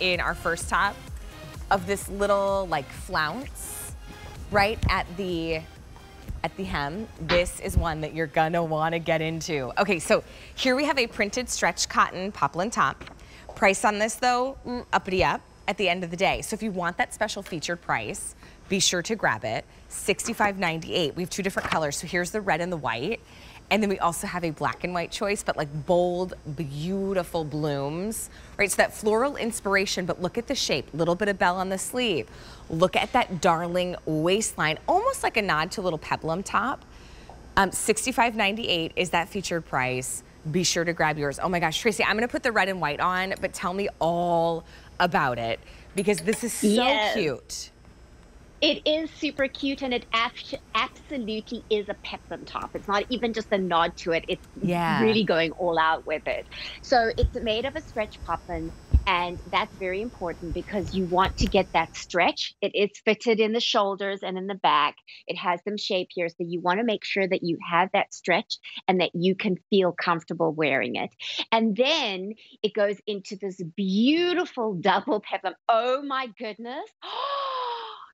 in our first top of this little like flounce right at the hem. This is one that you're gonna wanna get into. Okay, so here we have a printed stretch cotton poplin top. Price on this though, uppity up at the end of the day. So if you want that special featured price, be sure to grab it, $65.98. We have two different colors. So here's the red and the white. And then we also have a black and white choice, but like bold, beautiful blooms, right? So that floral inspiration, but look at the shape, little bit of bell on the sleeve. Look at that darling waistline, almost like a nod to a little peplum top. $65.98 is that featured price. Be sure to grab yours. Oh my gosh, Tracy, I'm gonna put the red and white on, but tell me all about it because this is so cute. It is super cute, and it absolutely is a peplum top. It's not even just a nod to it. It's really going all out with it. So it's made of a stretch poplin, and that's very important because you want to get that stretch. It is fitted in the shoulders and in the back. It has some shape here, so you want to make sure that you have that stretch and that you can feel comfortable wearing it. And then it goes into this beautiful double peplum. Oh, my goodness.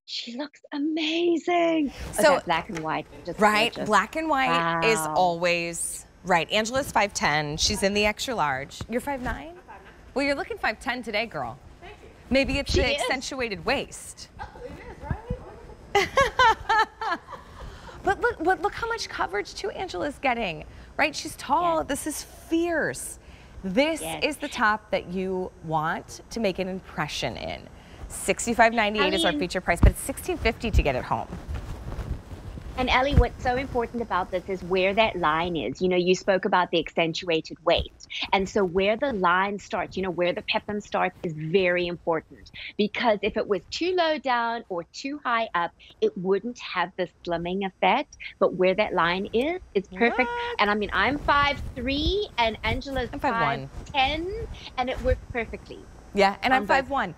She looks amazing. So okay, black and white. Just right, gorgeous. Black and white is always right. Angela's 5'10". She's in the extra large. You're 5'9"? Well, you're looking 5'10" today, girl. Thank you. Maybe it's the accentuated waist. Oh, it is, right? But look how much coverage too Angela's getting. Right? She's tall. Yes. This is fierce. This is the top that you want to make an impression in. $65.98 is our feature price, but it's $16.50 to get it home. And Ellie, what's so important about this is where that line is. You know, you spoke about the accentuated waist. And so where the line starts, you know, where the peplum starts is very important, because if it was too low down or too high up, it wouldn't have the slimming effect. But where that line is, it's perfect. What? And I mean, I'm 5'3", and Angela's 5'10", and it works perfectly. Yeah, and I'm 5'1".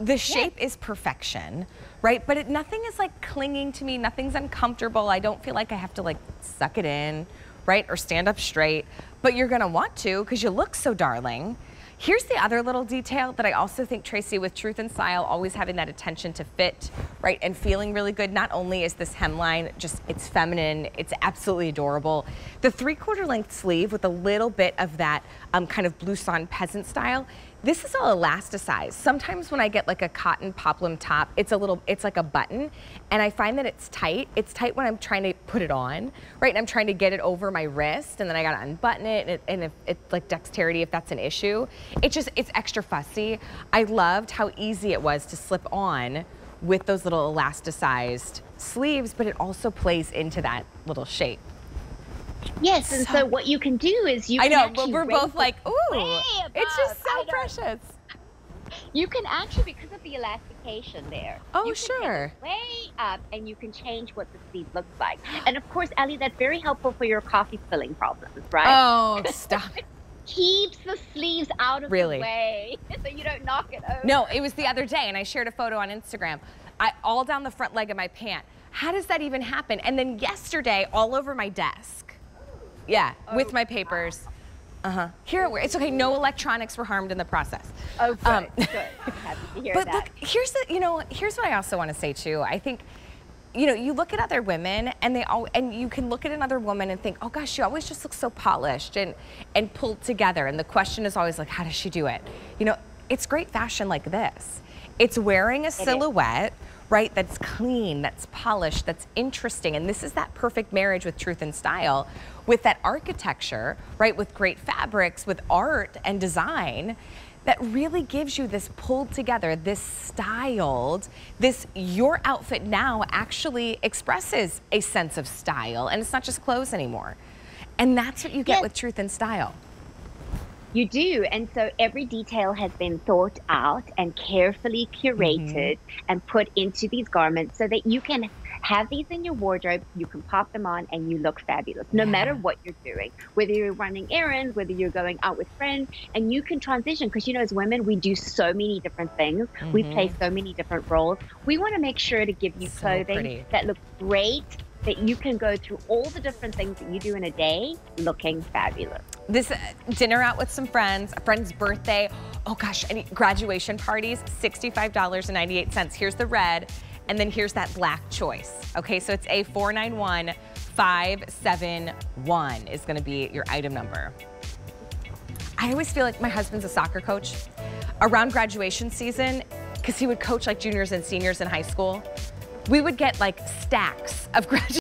The shape is perfection, right? But nothing is like clinging to me. Nothing's uncomfortable. I don't feel like I have to like suck it in, right? Or stand up straight. But you're going to want to because you look so darling. Here's the other little detail that I also think, Tracy, with Truth and Style, always having that attention to fit, right? And feeling really good. Not only is this hemline just, it's feminine, it's absolutely adorable. The 3/4 length sleeve with a little bit of that kind of blouson peasant style. This is all elasticized. Sometimes when I get like a cotton poplin top, it's a little, it's like a button, and I find that it's tight. It's tight when I'm trying to put it on, right? And I'm trying to get it over my wrist, and then I gotta unbutton it, and if it's like dexterity, if that's an issue. It just, it's extra fussy. I loved how easy it was to slip on with those little elasticized sleeves, but it also plays into that little shape. Yes, and so what you can do is you can we're both like, ooh, it's just so precious. You can actually, because of the elastication there, you can take it way up, and you can change what the sleeve looks like. And of course, Ellie, that's very helpful for your coffee spilling problems, right? Oh, stop. Keeps the sleeves out of the way so you don't knock it over. No, it was the other day, and I shared a photo on Instagram. All down the front leg of my pant. How does that even happen? And then yesterday, all over my desk. Yeah, with my papers. Here, it's okay. No electronics were harmed in the process. Oh, good. Good. I'm happy to hear that. Look, here's the, you know, here's what I also want to say too. I think, you know, you look at other women, and you can look at another woman and think, oh gosh, she always just looks so polished and pulled together. And the question is always like, how does she do it? You know, it's great fashion like this. It's wearing a silhouette, right, that's clean, that's polished, that's interesting. And this is that perfect marriage with Truth and Style, with that architecture, right, with great fabrics, with art and design, that really gives you this pulled together, this styled, this your outfit now actually expresses a sense of style, and it's not just clothes anymore. And that's what you get with Truth and Style. You do, and so every detail has been thought out and carefully curated and put into these garments so that you can have these in your wardrobe, you can pop them on, and you look fabulous, no matter what you're doing, whether you're running errands, whether you're going out with friends, and you can transition, because you know, as women, we do so many different things, we play so many different roles. We want to make sure to give you clothing that looks great that you can go through all the different things that you do in a day looking fabulous. This dinner out with some friends, a friend's birthday, oh gosh, any graduation parties, $65.98. Here's the red, and then here's that black choice. Okay, so it's A491571 is gonna be your item number. I always feel like my husband's a soccer coach. Around graduation season, because he would coach like juniors and seniors in high school, we would get like stacks of graduates.